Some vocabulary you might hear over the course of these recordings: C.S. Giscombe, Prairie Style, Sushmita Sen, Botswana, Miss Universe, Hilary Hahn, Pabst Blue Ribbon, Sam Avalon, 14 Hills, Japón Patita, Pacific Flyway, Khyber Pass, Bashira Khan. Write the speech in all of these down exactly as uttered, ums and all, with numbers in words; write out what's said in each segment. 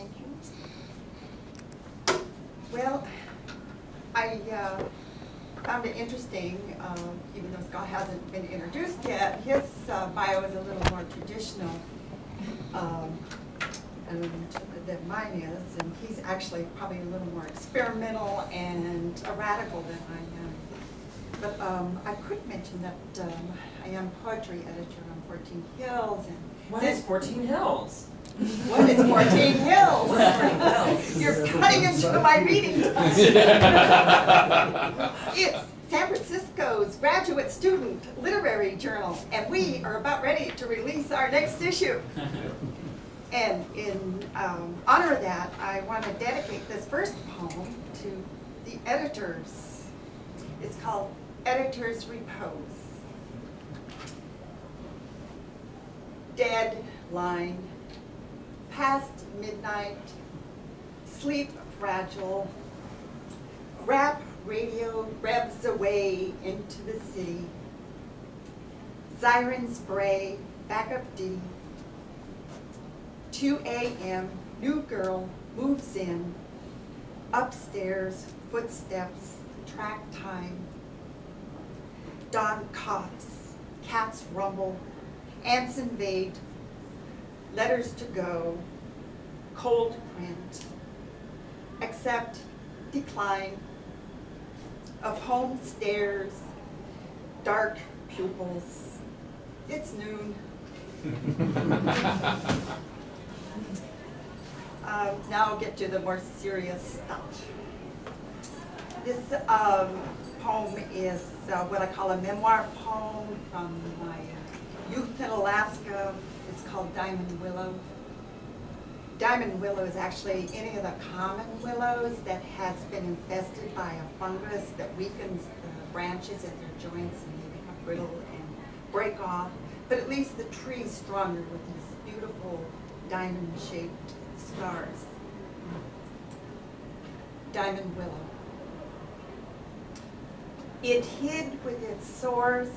Thank you. Well, I uh, found it interesting, um, even though Scott hasn't been introduced yet, his uh, bio is a little more traditional um, than mine is, and he's actually probably a little more experimental and uh, radical than I am. But um, I could mention that um, I am poetry editor on fourteen Hills. And what is fourteen Hills? What is fourteen Hills? You're cutting into my reading time. It's San Francisco's graduate student literary journal, and we are about ready to release our next issue. And in um, honor of that, I want to dedicate this first poem to the editors. It's called Editor's Repose. Deadline, past midnight, sleep fragile, rap radio revs away into the city. Sirens bray, backup D. two A M, new girl moves in, upstairs, footsteps, track time. Dawn coughs, cats rumble, ants invade, letters to go, cold print, accept, decline, up home stairs, dark pupils, it's noon. um, now I'll get to the more serious stuff. This um, poem is uh, what I call a memoir poem from my youth in Alaska. It's called Diamond Willow. Diamond willow is actually any of the common willows that has been infested by a fungus that weakens the branches at their joints and they become brittle and break off, but it leaves the tree stronger with these beautiful diamond-shaped scars. Diamond willow. It hid with its sores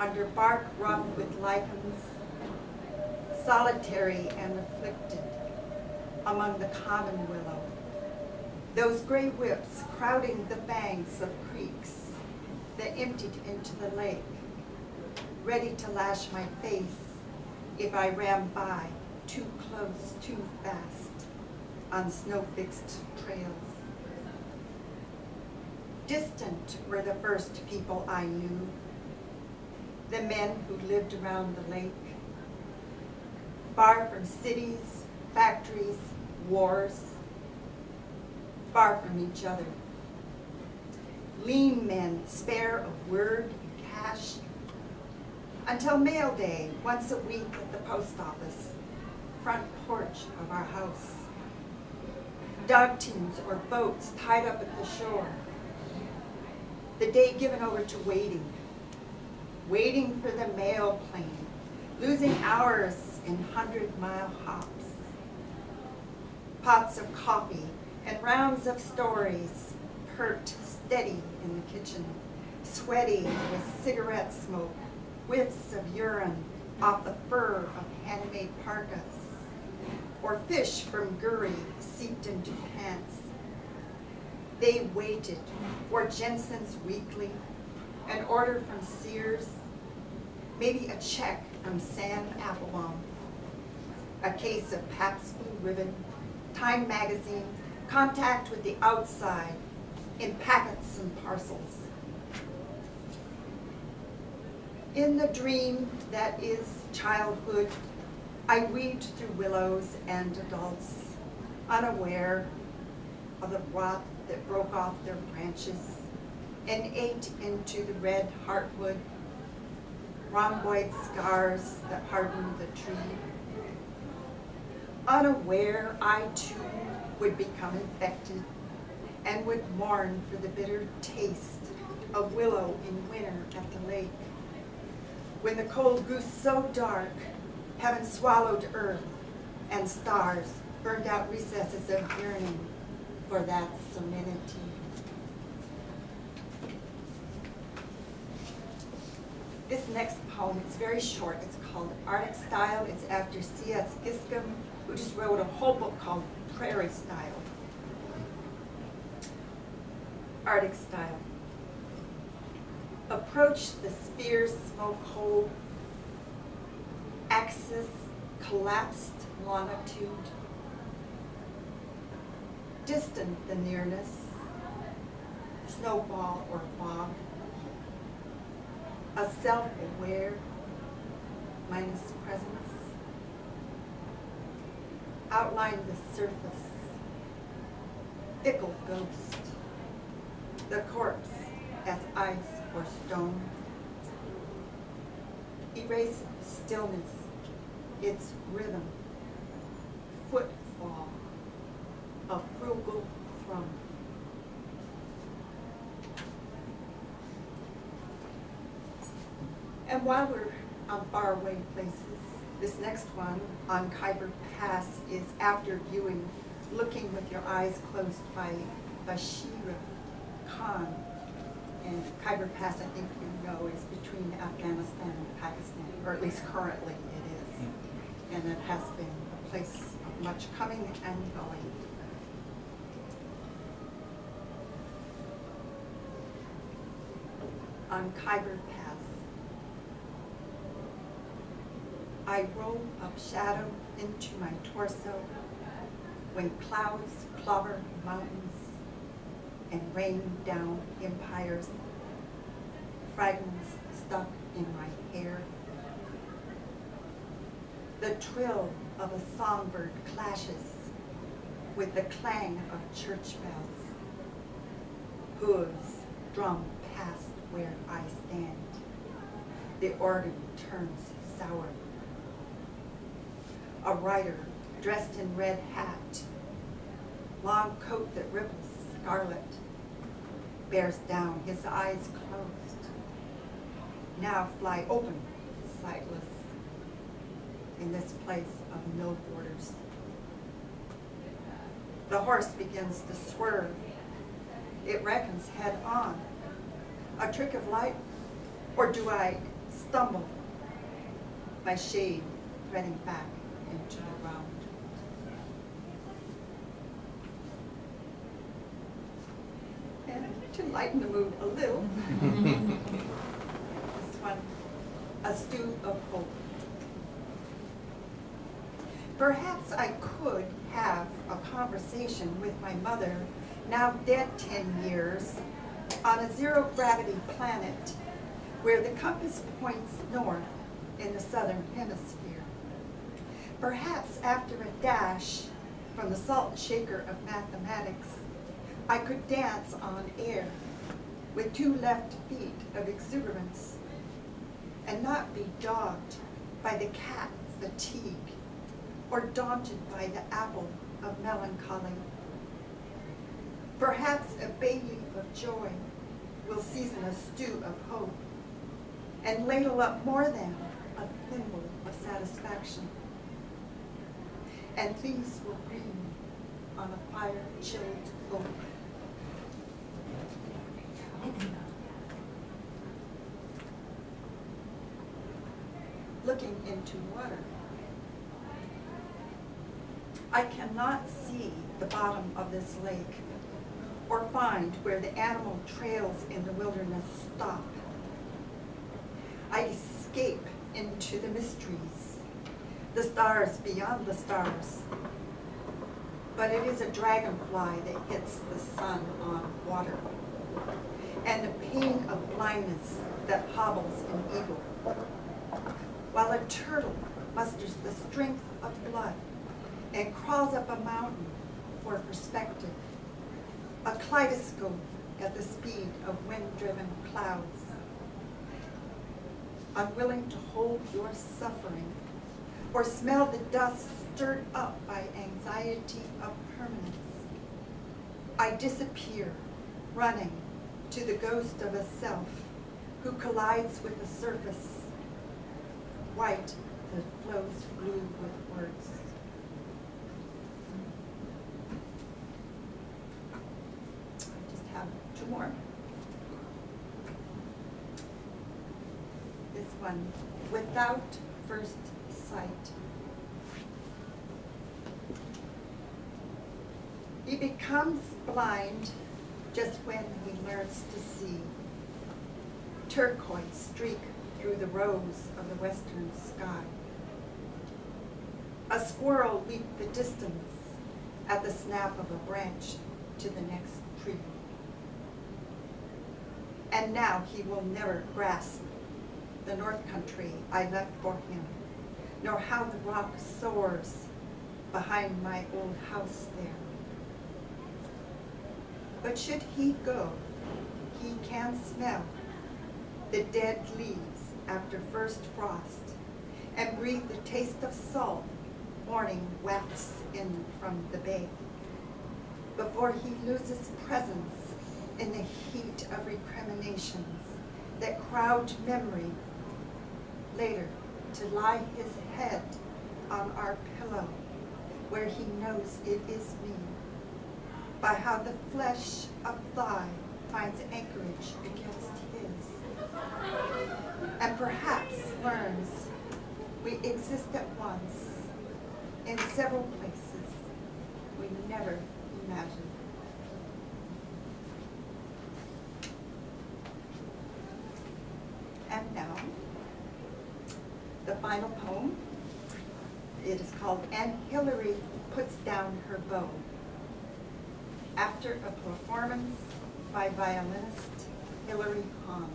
under bark rough with lichens, solitary and afflicted among the common willow, those gray whips crowding the banks of creeks that emptied into the lake, ready to lash my face if I ran by too close, too fast on snow-fixed trails. Distant were the first people I knew, the men who lived around the lake, far from cities, factories, wars, far from each other. Lean men, spare of word and cash, until mail day, once a week at the post office, front porch of our house. Dog teams or boats tied up at the shore, the day given over to waiting, waiting for the mail plane, losing hours in hundred-mile hops. Pots of coffee and rounds of stories, hurt steady in the kitchen, sweaty with cigarette smoke, whiffs of urine off the fur of handmade parkas, or fish from gurry seeped into pants. They waited for Jensen's Weekly, an order from Sears, maybe a check from Sam Avalon, a case of Pabst Blue Ribbon, Time Magazine, contact with the outside in packets and parcels. In the dream that is childhood, I weaved through willows and adults, unaware of the rot that broke off their branches, and ate into the red heartwood, rhomboid scars that hardened the tree. Unaware, I too would become infected and would mourn for the bitter taste of willow in winter at the lake, when the cold grew so dark, heaven swallowed earth and stars burned out recesses of yearning for that serenity. This next poem is very short. It's called Arctic Style. It's after C S Giscombe, who who just wrote a whole book called Prairie Style, Arctic Style. Approach the spear smoke hole, axis collapsed longitude, distant the nearness, snowball or fog, a self-aware minus presence, outline the surface, fickle ghost, the corpse as ice or stone, erase stillness, its rhythm, footfall, a frugal crumb. And while we're on faraway places, this next one on Khyber Pass is After Viewing, Looking with Your Eyes Closed by Bashira Khan. And Khyber Pass, I think you know, is between Afghanistan and Pakistan, or at least currently it is. And it has been a place of much coming and going. On Khyber Pass, I roll up shadow into my torso when clouds clobber mountains and rain down empires, fragments stuck in my hair. The trill of a songbird clashes with the clang of church bells. Hooves drum past where I stand. The organ turns sour. A rider dressed in red hat, long coat that ripples scarlet, bears down, his eyes closed. Now fly open, sightless, in this place of no borders. The horse begins to swerve. It reckons head on. A trick of light, or do I stumble? My shade threading back into the round. To lighten the mood a little, this one, A Stew of Hope. Perhaps I could have a conversation with my mother, now dead ten years, on a zero-gravity planet where the compass points north in the southern hemisphere. Perhaps after a dash from the salt shaker of mathematics, I could dance on air with two left feet of exuberance and not be dogged by the cat fatigue or daunted by the apple of melancholy. Perhaps a bay leaf of joy will season a stew of hope and ladle up more than a thimble of satisfaction. And these will green on a fire-chilled oak. Looking into water, I cannot see the bottom of this lake or find where the animal trails in the wilderness stop. I escape into the mysteries, the stars beyond the stars, but it is a dragonfly that hits the sun on water, and the pain of blindness that hobbles an eagle, while a turtle musters the strength of blood and crawls up a mountain for perspective, a kaleidoscope at the speed of wind-driven clouds. Unwilling to hold your suffering or smell the dust stirred up by anxiety of permanence, I disappear, running to the ghost of a self who collides with the surface, white that flows blue with words. I just have two more. This one, Without First Sight. He becomes blind just when he learns to see. Turquoise streak through the rose of the western sky. A squirrel leaped the distance at the snap of a branch to the next tree. And now he will never grasp the north country I left for him, nor how the rock soars behind my old house there. But should he go, he can smell the dead leaves after first frost and breathe the taste of salt morning wafts in from the bay before he loses presence in the heat of recriminations that crowd memory later to lie his head on our pillow where he knows it is me by how the flesh of thigh finds anchorage against his and perhaps learns we exist at once in several places we never imagined. And now, the final poem. It is called, And Hilary Puts Down Her Bow. After a performance by violinist Hilary Hahn.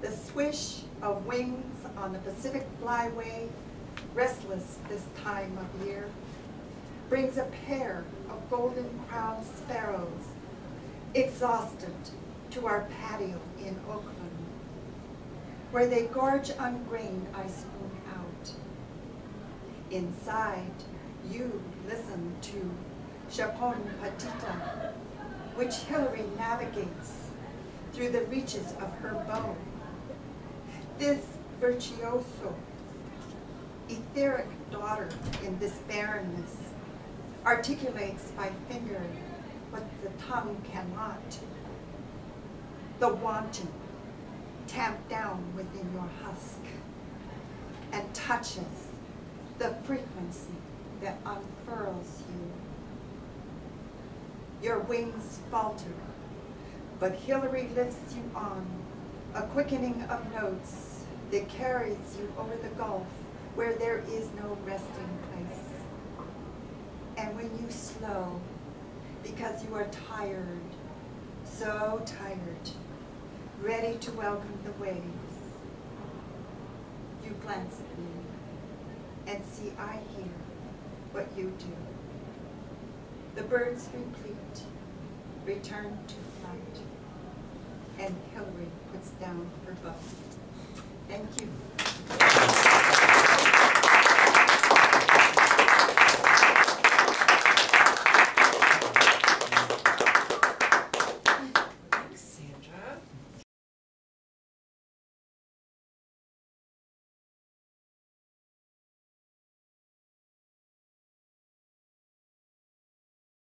The swish of wings on the Pacific Flyway, restless this time of year, brings a pair of golden-crowned sparrows, exhausted, to our patio in Oakland, where they gorge on grain I spoon out. Inside, you listen to Japón Patita, which Hilary navigates through the reaches of her bow. This virtuoso, etheric daughter in this barrenness articulates by finger what the tongue cannot. The wanton, tamped down within your husk, and touches the frequency that unfurls you. Your wings falter, but Hilary lifts you on, a quickening of notes that carries you over the gulf where there is no resting place. And when you slow, because you are tired, so tired, ready to welcome the waves, you glance at me and see I hear what you do. The birds replete, return to flight. And Hilary puts down her bow. Thank you.